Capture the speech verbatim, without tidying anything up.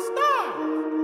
I'm a star.